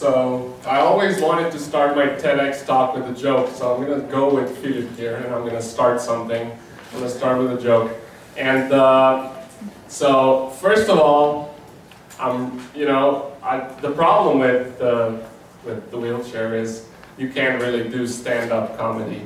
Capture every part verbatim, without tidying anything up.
So I always wanted to start my TEDx talk with a joke, so I'm going to go with Philip here, and I'm going to start something. I'm going to start with a joke. And uh, so, first of all, um, you know, I, the problem with, uh, with the wheelchair is you can't really do stand-up comedy.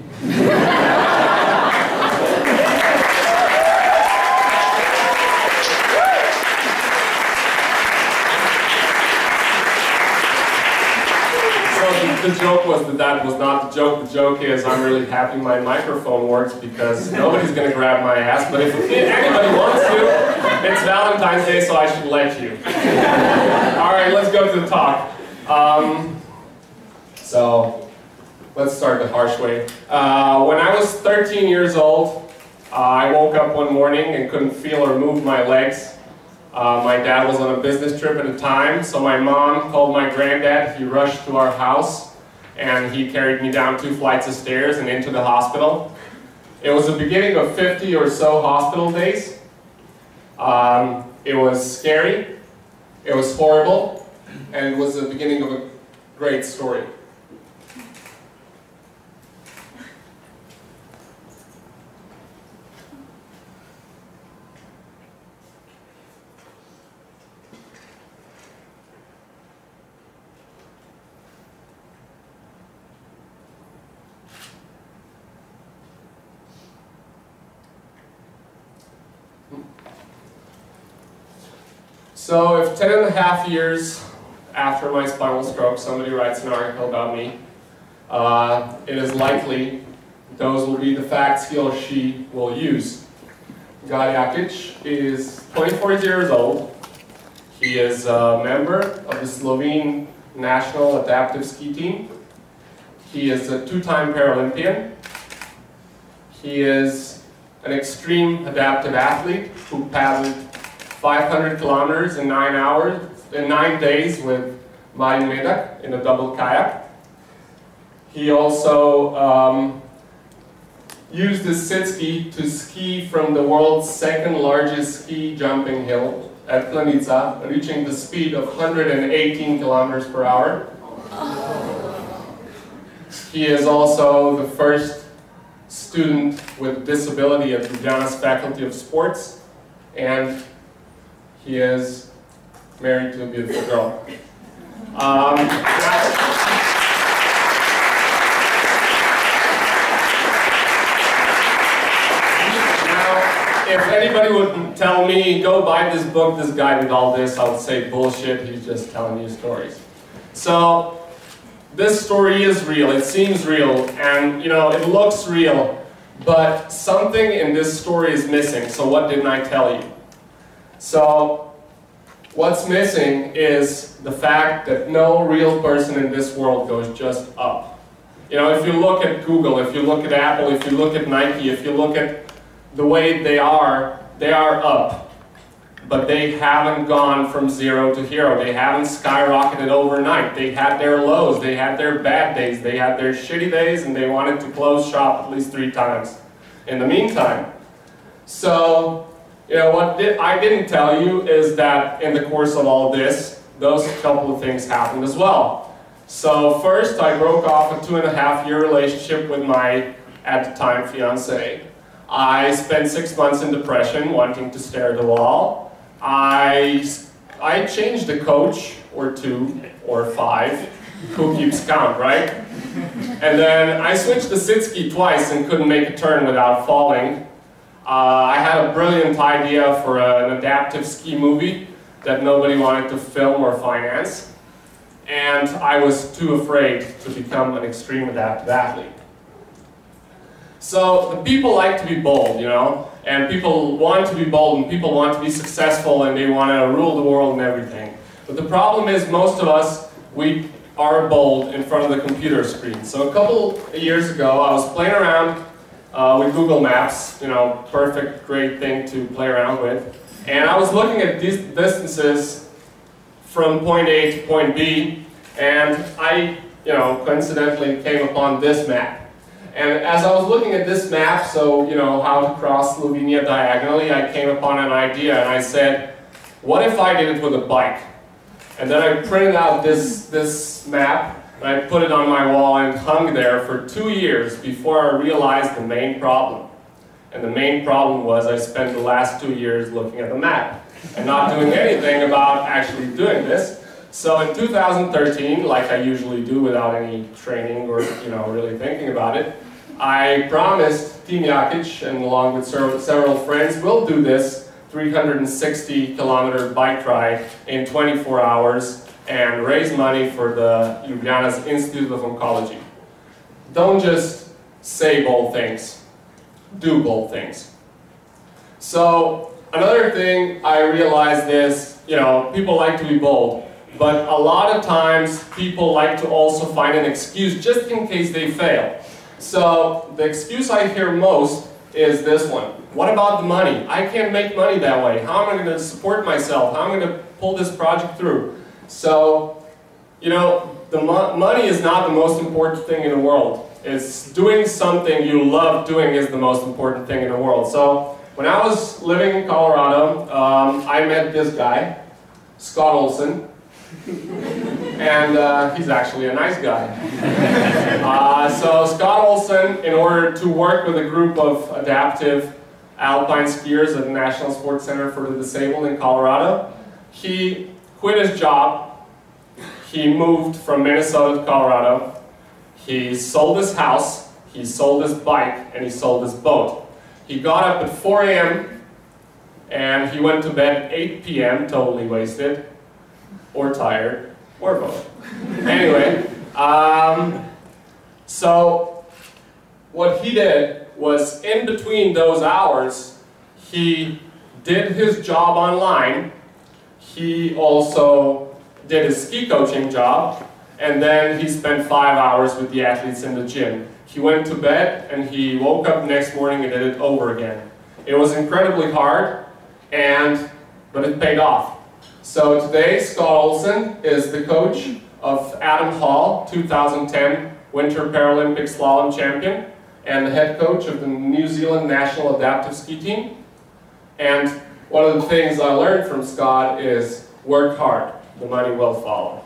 The joke was that that was not the joke. The joke is I'm really happy my microphone works because nobody's going to grab my ass, but if anybody wants to, it's Valentine's Day, so I should let you. Alright, let's go to the talk. Um, so, let's start the harsh way. Uh, when I was thirteen years old, uh, I woke up one morning and couldn't feel or move my legs. Uh, my dad was on a business trip at the time, so my mom called my granddad. He rushed to our house, and he carried me down two flights of stairs and into the hospital. It was the beginning of fifty or so hospital days. Um, it was scary, it was horrible, and it was the beginning of a great story. So if ten and a half years after my spinal stroke somebody writes an article about me, uh, it is likely those will be the facts he or she will use. Gal Jakič is twenty-four years old. He is a member of the Slovene National Adaptive Ski Team. He is a two-time Paralympian. He is an extreme adaptive athlete who paddled five hundred kilometers in nine hours, in nine days with Mari Medak in a double kayak. He also um, used his sit ski to ski from the world's second largest ski jumping hill at Planica, reaching the speed of one hundred eighteen kilometers per hour. He is also the first student with disability at Ljubljana's Faculty of Sports, and he is married to a beautiful girl. Um, now, if anybody would tell me, go buy this book, this guy did all this, I would say bullshit, he's just telling you stories. So, this story is real, it seems real, and you know, it looks real, but something in this story is missing, so what didn't I tell you? So, what's missing is the fact that no real person in this world goes just up. You know, if you look at Google, if you look at Apple, if you look at Nike, if you look at the way they are, they are up. But they haven't gone from zero to hero. They haven't skyrocketed overnight. They had their lows, they had their bad days, they had their shitty days, and they wanted to close shop at least three times in the meantime. So, you know, what di- I didn't tell you is that in the course of all this, those couple of things happened as well. So first, I broke off a two and a half year relationship with my, at the time, fiancé. I spent six months in depression, wanting to stare at the wall. I, I changed a coach, or two, or five, who keeps count, right? And then I switched to sit ski twice and couldn't make a turn without falling. Uh, I had a brilliant idea for a, an adaptive ski movie that nobody wanted to film or finance, and I was too afraid to become an extreme adaptive athlete. So the people like to be bold, you know, and people want to be bold, and people want to be successful, and they want to rule the world and everything. But the problem is most of us, we are bold in front of the computer screen. So a couple of years ago, I was playing around Uh, with Google Maps, you know, perfect, great thing to play around with. And I was looking at these distances from point A to point B, and I, you know, coincidentally came upon this map. And as I was looking at this map, so, you know, how to cross Slovenia diagonally, I came upon an idea, and I said, what if I did it with a bike? And then I printed out this, this map, and I put it on my wall and hung there for two years before I realized the main problem. And the main problem was I spent the last two years looking at the map and not doing anything about actually doing this. So in two thousand thirteen, like I usually do without any training or you know really thinking about it, I promised Team Jakič, and along with several friends, we'll do this three hundred sixty kilometer bike ride in twenty-four hours and raise money for the Ljubljana's Institute of Oncology. Don't just say bold things, do bold things. So another thing I realized is, you know, people like to be bold, but a lot of times people like to also find an excuse just in case they fail. So the excuse I hear most is this one. What about the money? I can't make money that way. How am I going to support myself? How am I going to pull this project through? So, you know, the mo money is not the most important thing in the world. It's doing something you love doing is the most important thing in the world. So when I was living in Colorado, um, I met this guy, Scott Olson. And uh, he's actually a nice guy. Uh, so Scott Olson, in order to work with a group of adaptive alpine skiers at the National Sports Center for the Disabled in Colorado, he quit his job, he moved from Minnesota to Colorado, he sold his house, he sold his bike, and he sold his boat. He got up at four A M and he went to bed at eight P M, totally wasted, or tired, or both. Anyway, um, so what he did was, in between those hours, he did his job online, he also did his ski coaching job, and then he spent five hours with the athletes in the gym. He went to bed, and he woke up the next morning and did it over again. It was incredibly hard, and but it paid off. So today, Scott Olson is the coach of Adam Hall, two thousand ten Winter Paralympic Slalom champion, and the head coach of the New Zealand National Adaptive Ski Team. And one of the things I learned from Scott is, work hard, the money will follow.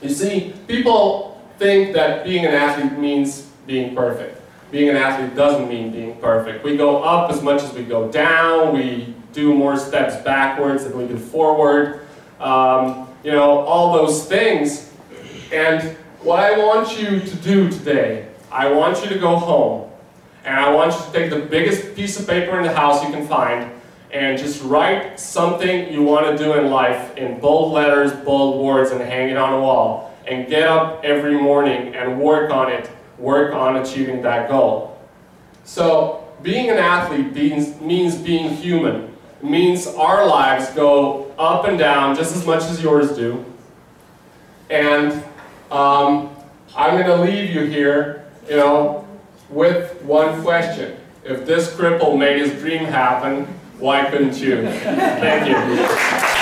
You see, people think that being an athlete means being perfect. Being an athlete doesn't mean being perfect. We go up as much as we go down, we do more steps backwards than we do forward, um, you know, all those things. And what I want you to do today, I want you to go home, and I want you to take the biggest piece of paper in the house you can find, and just write something you want to do in life in bold letters, bold words, and hang it on a wall. And get up every morning and work on it, work on achieving that goal. So, being an athlete means, means being human. Means our lives go up and down just as much as yours do. And um, I'm going to leave you here, you know, with one question. If this cripple made his dream happen, why couldn't you? Thank you.